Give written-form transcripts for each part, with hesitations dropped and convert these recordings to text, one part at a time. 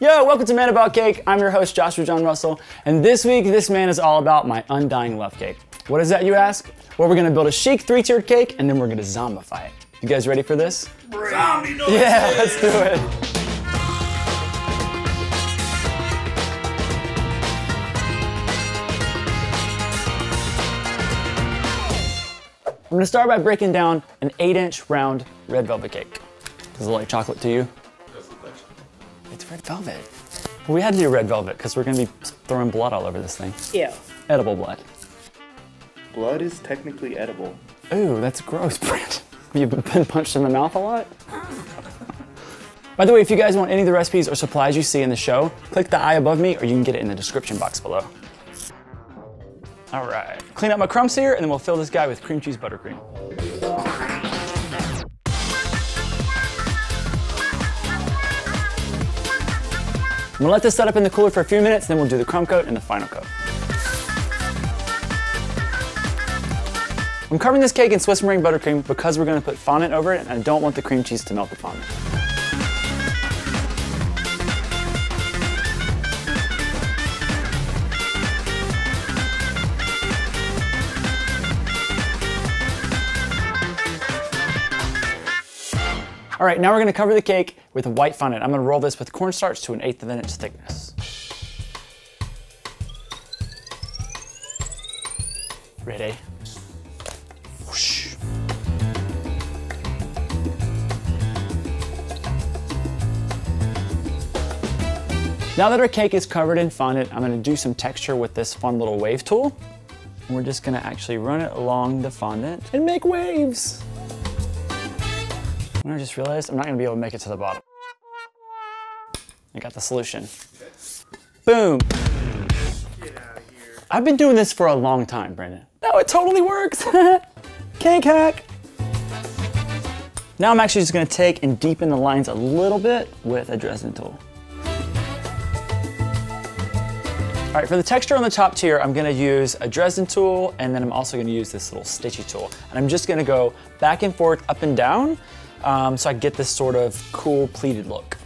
Yo, welcome to Man About Cake. I'm your host, Joshua John Russell, and this week, this man is all about my undying love cake. What is that, you ask? Well, we're gonna build a chic three-tiered cake, and then we're gonna zombify it. You guys ready for this? Zombie noise! Yeah, let's do it. I'm gonna start by breaking down an 8-inch round red velvet cake. Does it look like chocolate to you? It's red velvet. We had to do red velvet because we're gonna be throwing blood all over this thing. Yeah. Edible blood. Blood is technically edible. Ooh, that's gross, Brent. You've been punched in the mouth a lot? By the way, if you guys want any of the recipes or supplies you see in the show, click the eye above me or you can get it in the description box below. All right, clean up my crumbs here and then we'll fill this guy with cream cheese buttercream. I'm gonna let this set up in the cooler for a few minutes, then we'll do the crumb coat and the final coat. I'm covering this cake in Swiss meringue buttercream because we're gonna put fondant over it and I don't want the cream cheese to melt the fondant. All right, now we're gonna cover the cake with white fondant. I'm gonna roll this with cornstarch to 1/8 of an inch thickness. Ready? Whoosh. Now that our cake is covered in fondant, I'm gonna do some texture with this fun little wave tool. And we're just gonna actually run it along the fondant and make waves. I just realized I'm not gonna be able to make it to the bottom. I got the solution. Yes. Boom. Get out of here. I've been doing this for a long time, Brandon. No, it totally works. Cake hack. Now I'm actually just gonna take and deepen the lines a little bit with a Dresden tool. All right, for the texture on the top tier, I'm gonna use a Dresden tool, and then I'm also gonna use this little stitchy tool. And I'm just gonna go back and forth, up and down, so I get this sort of cool pleated look.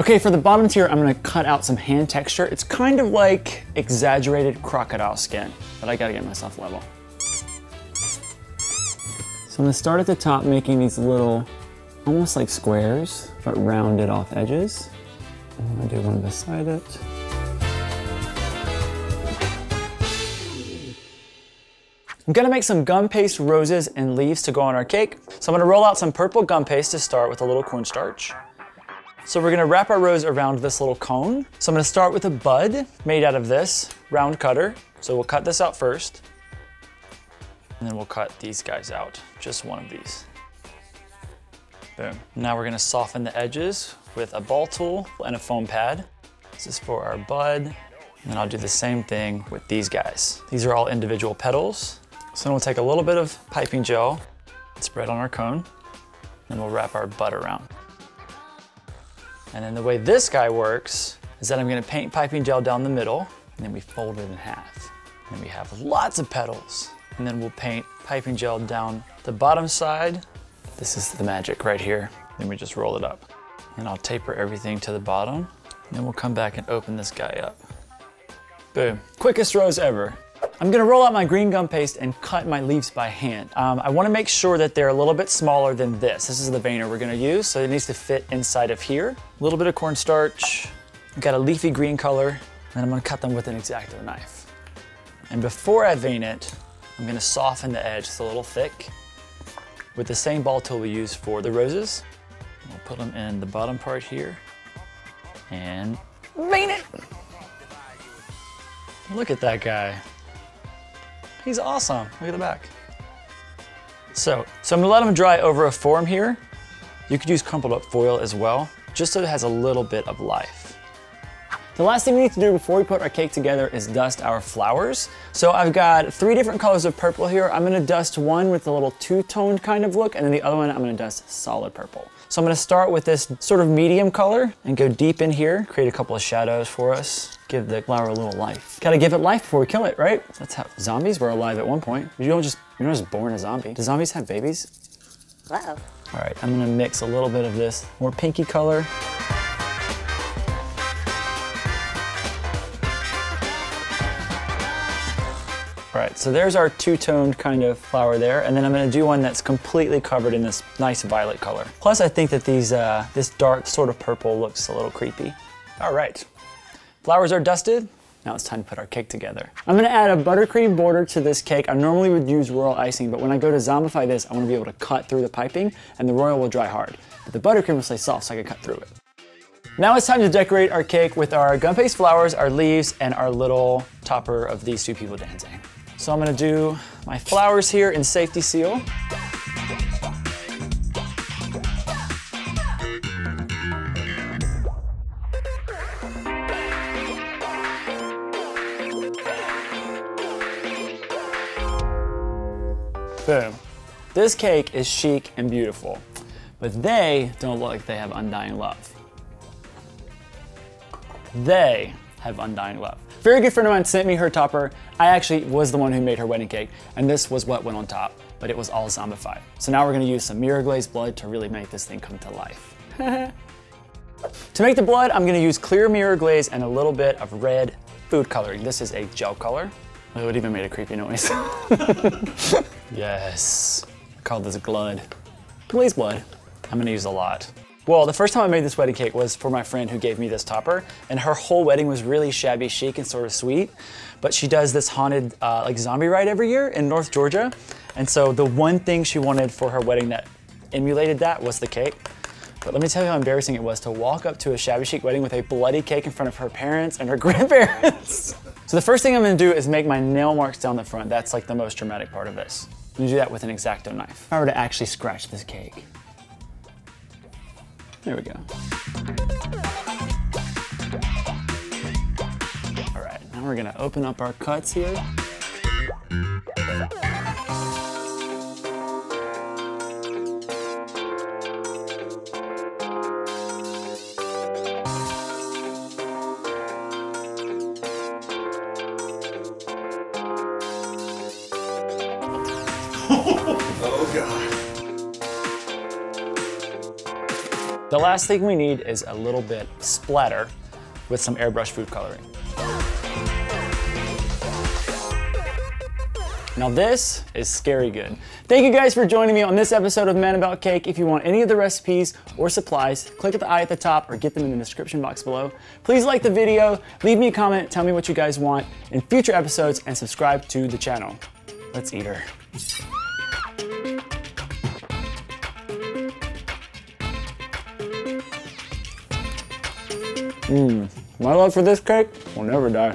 Okay, for the bottom tier, I'm gonna cut out some hand texture. It's kind of like exaggerated crocodile skin, but I gotta get myself level. So I'm gonna start at the top making these little, almost like squares, but rounded off edges. I'm gonna do one beside it. I'm gonna make some gum paste roses and leaves to go on our cake. So I'm gonna roll out some purple gum paste to start with a little cornstarch. So we're gonna wrap our rose around this little cone. So I'm gonna start with a bud made out of this round cutter. So we'll cut this out first, and then we'll cut these guys out, just one of these. Boom. Now we're gonna soften the edges with a ball tool and a foam pad. This is for our bud. And then I'll do the same thing with these guys. These are all individual petals. So then we'll take a little bit of piping gel and spread on our cone. Then we'll wrap our bud around. And then the way this guy works is that I'm gonna paint piping gel down the middle, and then we fold it in half. And we have lots of petals. And then we'll paint piping gel down the bottom side. This is the magic right here. Then we just roll it up. And I'll taper everything to the bottom. And then we'll come back and open this guy up. Boom. Quickest rose ever. I'm gonna roll out my green gum paste and cut my leaves by hand. I wanna make sure that they're a little bit smaller than this. This is the veiner we're gonna use, so it needs to fit inside of here. A little bit of cornstarch. I've got a leafy green color. And I'm gonna cut them with an X-Acto knife. And before I vein it, I'm gonna soften the edge. It's a little thick. With the same ball tool we use for the roses. We'll put them in the bottom part here and vein it. Look at that guy. He's awesome, look at the back. So I'm gonna let them dry over a form here. You could use crumpled up foil as well, just so it has a little bit of life. The last thing we need to do before we put our cake together is dust our flowers. So I've got three different colors of purple here. I'm gonna dust one with a little two-toned kind of look, and then the other one I'm gonna dust solid purple. So I'm gonna start with this sort of medium color and go deep in here, create a couple of shadows for us, give the flower a little life. Gotta give it life before we kill it, right? That's how zombies were alive at one point. You're not just born a zombie. Do zombies have babies? Wow. All right, I'm gonna mix a little bit of this more pinky color. All right, so there's our two-toned kind of flower there, and then I'm gonna do one that's completely covered in this nice violet color. Plus, I think that these this dark sort of purple looks a little creepy. All right, flowers are dusted. Now it's time to put our cake together. I'm gonna add a buttercream border to this cake. I normally would use royal icing, but when I go to zombify this, I wanna be able to cut through the piping, and the royal will dry hard. But the buttercream will stay soft so I can cut through it. Now it's time to decorate our cake with our gum paste flowers, our leaves, and our little topper of these two people dancing. So I'm gonna do my flowers here in safety seal. Boom. This cake is chic and beautiful, but they don't look like they have undying love. They have undying love. A very good friend of mine sent me her topper. I actually was the one who made her wedding cake, and this was what went on top, but it was all zombified. So now we're gonna use some mirror glazed blood to really make this thing come to life. To make the blood, I'm gonna use clear mirror glaze and a little bit of red food coloring. This is a gel color. Oh, it even made a creepy noise. Yes, I called this blood. Glazed blood. I'm gonna use a lot. Well, the first time I made this wedding cake was for my friend who gave me this topper, and her whole wedding was really shabby chic and sort of sweet, but she does this haunted like zombie ride every year in North Georgia, and so the one thing she wanted for her wedding that emulated that was the cake. But let me tell you how embarrassing it was to walk up to a shabby chic wedding with a bloody cake in front of her parents and her grandparents. So the first thing I'm gonna do is make my nail marks down the front. That's like the most dramatic part of this. I'm gonna do that with an X-Acto knife. If I were to actually scratch this cake. There we go. All right, now we're gonna open up our cuts here. Oh God. The last thing we need is a little bit splatter with some airbrush food coloring. Now this is scary good. Thank you guys for joining me on this episode of Man About Cake. If you want any of the recipes or supplies, click at the eye at the top or get them in the description box below. Please like the video, leave me a comment, tell me what you guys want in future episodes, and subscribe to the channel. Let's eat her. My love for this cake will never die.